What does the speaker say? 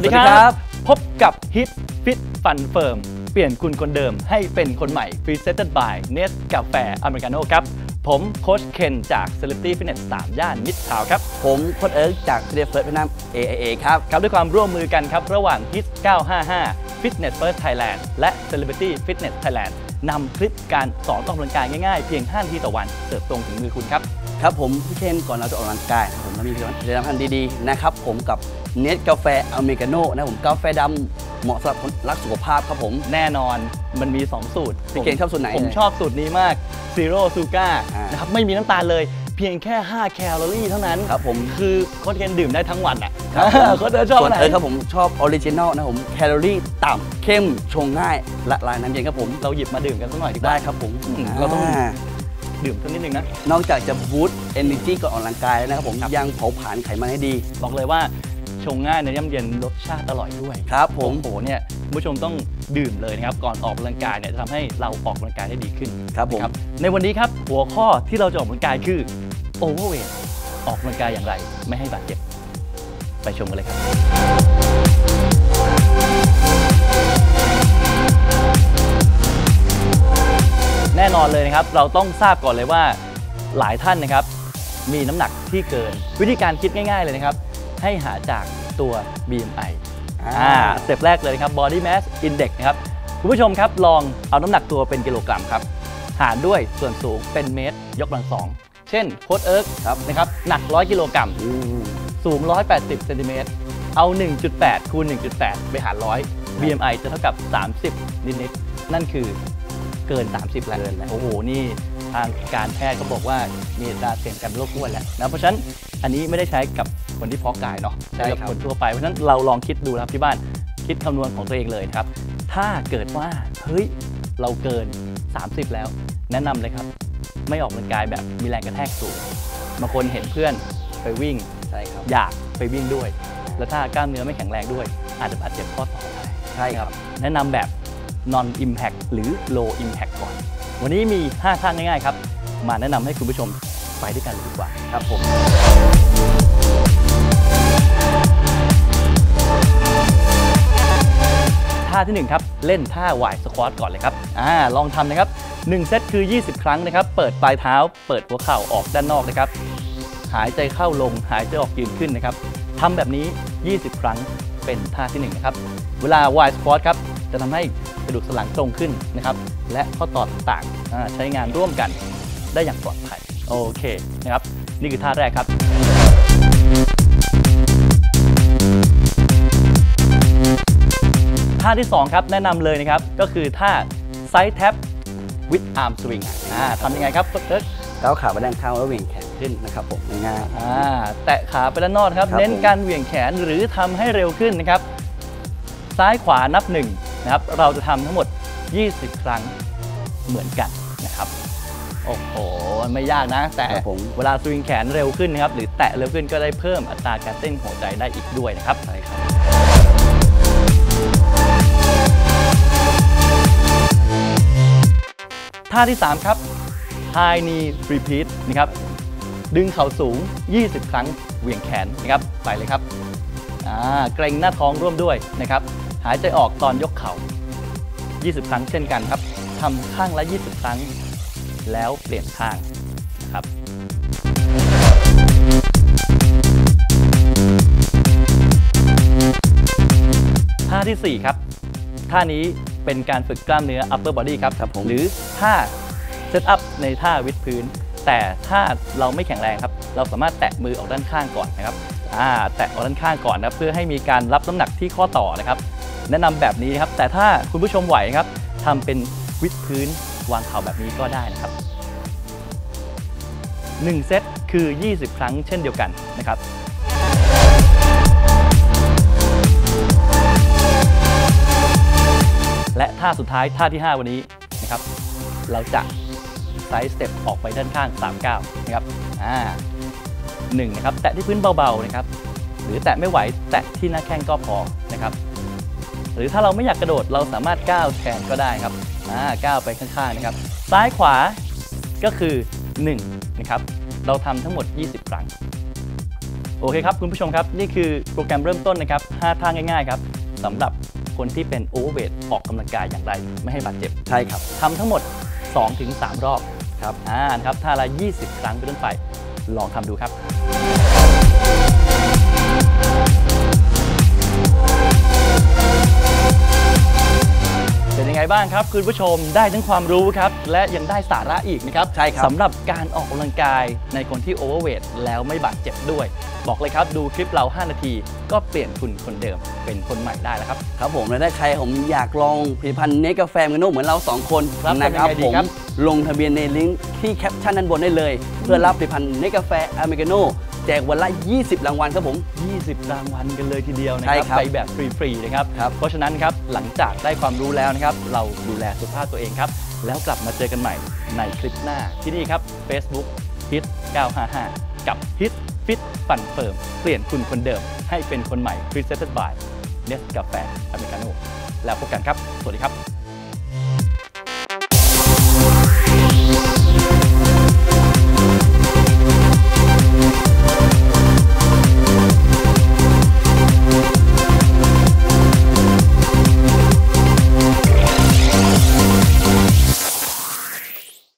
วัสดีครับพบกับ Hit Fit Fun Firm เปลี่ยนคุณคนเดิมให้เป็นคนใหม่ Presented by Nest กาแฟอเมริกาโน่ครับผมโค้ชเคนจาก Celebrity Fitness 3ย่านมิตรทาวน์ครับผมโค้ชเอิร์กจากเดฟเฟิร์สพนัม AIA ครับด้วยความร่วมมือกันครับระหว่าง Hit 955 Fitness First Thailand และ Celebrity Fitness Thailand นำคลิปการสอนออกกำลังกายง่ายๆเพียง5 นาทีต่อวันเสิร์ฟตรงถึงมือคุณครับผมพี่เคนก่อนเราจะออกกำลังกายผมมีผลิตภัณฑ์ดีๆนะครับผมกับเนสกาแฟอเมริกาโน่นะผมกาแฟดำเหมาะสำหรับคนรักสุขภาพครับผมแน่นอนมันมี2สูตรพี่เคนชอบสูตรไหนผมชอบสูตรนี้มากซีโร่ซูการ์นะครับไม่มีน้ำตาลเลยเพียงแค่5แคลอรี่เท่านั้นครับผมคือคนเคนดื่มได้ทั้งวันอ่ะคนเคนชอบไหนครับผมชอบออริจินอลนะผมแคลอรี่ต่ำเข้มชงง่ายละลายน้ำเย็นครับผมเราหยิบมาดื่มกันสักหน่อยได้ครับผมเราต้องดื่มสักนิดนึงนะนอกจากจะบูสต์ energy ก่อนออกกำลังกายแล้วนะครับผมยังเผาผลาญไขมันให้ดีบอกเลยว่าชงง่ายในย่ำเย็นรสชาติอร่อยด้วยครับผมโหเนี่ยผู้ชมต้องดื่มเลยนะครับก่อนออกกำลังกายเนี่ยจะทำให้เราออกกำลังกายได้ดีขึ้นครับผมในวันนี้ครับหัวข้อที่เราจะออกกำลังกายคือ overweight ออกกำลังกายอย่างไรไม่ให้บาดเจ็บไปชมกันเลยครับแน่นอนเลยนะครับเราต้องทราบก่อนเลยว่าหลายท่านนะครับมีน้ำหนักที่เกินวิธีการคิดง่ายๆเลยนะครับให้หาจากตัว BMI สเต็ปแรกเลยนะครับ Body Mass Index นะครับคุณผู้ชมครับลองเอาน้ำหนักตัวเป็นกิโลกรัมครับหารด้วยส่วนสูงเป็นเมตรยกกำลังสองเช่นโค้ชเอิร์กนะครับหนัก100กิโลกรัมสูง180เซนติเมตรเอา 1.8 คูณ 1.8 ไปหาร100 BMI จะเท่ากับ30นิดๆนั่นคือเกิน30แล้วโอ้โหนี่ทางการแพทย์ก็บอกว่ามีอัตราเสี่ยงการเป็นโรคอ้วนแล้วนะเพราะฉะนั้นอันนี้ไม่ได้ใช้กับคนที่เพาะกายเนาะใช้กับคนทั่วไปเพราะฉะนั้นเราลองคิดดูนะครับที่บ้านคิดคำนวณของตัวเองเลยครับถ้าเกิดว่าเฮ้ยเราเกิน30แล้วแนะนำเลยครับไม่ออกกำลังกายแบบมีแรงกระแทกสูงบางคนเห็นเพื่อนไปวิ่งอยากไปวิ่งด้วยแล้วถ้ากล้ามเนื้อไม่แข็งแรงด้วยอาจจะบาดเจ็บข้อต่อได้ใช่ครับแนะนำแบบNon Impact หรือ Low Impact ก่อนวันนี้มี5ท่าง่ายๆครับมาแนะนำให้คุณผู้ชมไปด้วยกันดีกว่าครับผมท่าที่1ครับเล่นท่า Wide Squat ก่อนเลยครับลองทำนะครับ1เซตคือ20ครั้งนะครับเปิดปลายเท้าเปิดหัวเข่าออกด้านนอกนะครับหายใจเข้าลงหายใจออกยืนขึ้นนะครับทำแบบนี้20ครั้งเป็นท่าที่1นะครับเวลา Wide Squat ครับจะทำให้กระดูกสันหลังตรงขึ้นนะครับและข้อต่อต่างใช้งานร่วมกันได้อย่างปลอดภัยโอเคนะครับนี่คือท่าแรกครับท่าที่2ครับแนะนำเลยนะครับก็คือท่า Side Tap with Arm Swing ทำยังไงครับเท้าขาไปด้านข้างแล้วเหวี่ยงแขนขึ้นนะครับผมง่ายแตะขาไปด้านนอกครับเน้นการเหวี่ยงแขนหรือทำให้เร็วขึ้นนะครับซ้ายขวานับ1นะครับเราจะทำทั้งหมด20ครั้งเหมือนกันนะครับโอ้โหไม่ยากนะแต่เวลาสวิงแขนเร็วขึ้นนะครับหรือแตะเร็วขึ้นก็ได้เพิ่มอัตราการเต้นหัวใจได้อีกด้วยนะครับใช่ครับท่าที่3ครับ High Knee Repeat นะครับดึงเข่าสูง20ครั้งเหวี่ยงแขนนะครับไปเลยครับเกร็งหน้าท้องร่วมด้วยนะครับหายใจออกตอนยกเข่า20ครั้งเช่นกันครับทำข้างละ20ครั้งแล้วเปลี่ยนข้างนะครับท่าที่4ครับท่านี้เป็นการฝึกกล้ามเนื้อ upper body ครับหรือท่า set up ในท่าวิดพื้นแต่ถ้าเราไม่แข็งแรงครับเราสามารถแตะมือออกด้านข้างก่อนนะครับแตะออกด้านข้างก่อนนะเพื่อให้มีการรับน้ำหนักที่ข้อต่อนะครับแนะนำแบบนี้ครับแต่ถ้าคุณผู้ชมไหวครับทำเป็นวิดพื้นวางเข่าแบบนี้ก็ได้นะครับ1เซตคือ20ครั้งเช่นเดียวกันนะครับและท่าสุดท้ายท่าที่5วันนี้นะครับเราจะไซด์สเต็ปออกไปด้านข้าง3ก้าวนะครับ1นะครับแตะที่พื้นเบาๆนะครับหรือแตะไม่ไหวแตะที่หน้าแข้งก็พอนะครับหรือถ้าเราไม่อยากกระโดดเราสามารถก้าวแขนก็ได้ครับก้าวไปข้างๆนะครับซ้ายขวาก็คือ1นะครับเราทำทั้งหมด20ครั้ง โอเคครับคุณผู้ชมครับนี่คือโปรแกรมเริ่มต้นนะครับ5ท่าง่ายๆครับสำหรับคนที่เป็นโอเวอร์เวทออกกำลังกายอย่างไรไม่ให้บาดเจ็บใช่ครับทำทั้งหมด 2-3 รอบครับครับท่าละ20 ครั้งเป็นต้นไปลองทำดูครับเป็นยังไงบ้างครับคุณผู้ชมได้ทั้งความรู้ครับและยังได้สาระอีกนะครับใช่ครับสำหรับการออกกำลังกายในคนที่โอเวอร์เวทแล้วไม่บาดเจ็บด้วยบอกเลยครับดูคลิปเรา5นาทีก็เปลี่ยนคุณคนเดิมเป็นคนใหม่ได้แล้วครับครับผมและถ้าใครผมอยากลองผลิตภัณฑ์เนสกาแฟเมโน่เหมือนเรา2คนนะครับผมลงทะเบียนในลิงก์ที่แคปชั่นด้านบนได้เลยเพื่อรับผลิตภัณฑ์เนสกาแฟอเมริกาโน่แจกวันละ20รางวัลครับผม20รางวัลกันเลยทีเดียวนะครับไปแบบฟรีๆนะครับเพราะฉะนั้นครับหลังจากได้ความรู้แล้วนะครับเราดูแลสุขภาพตัวเองครับแล้วกลับมาเจอกันใหม่ในคลิปหน้าที่นี่ครับ Facebook Hit 955 กับ Hit ฟิตฟันเฟิร์มเปลี่ยนคุณคนเดิมให้เป็นคนใหม่ Presented by Nescafe Americano แล้วพบกันครับสวัสดีครับ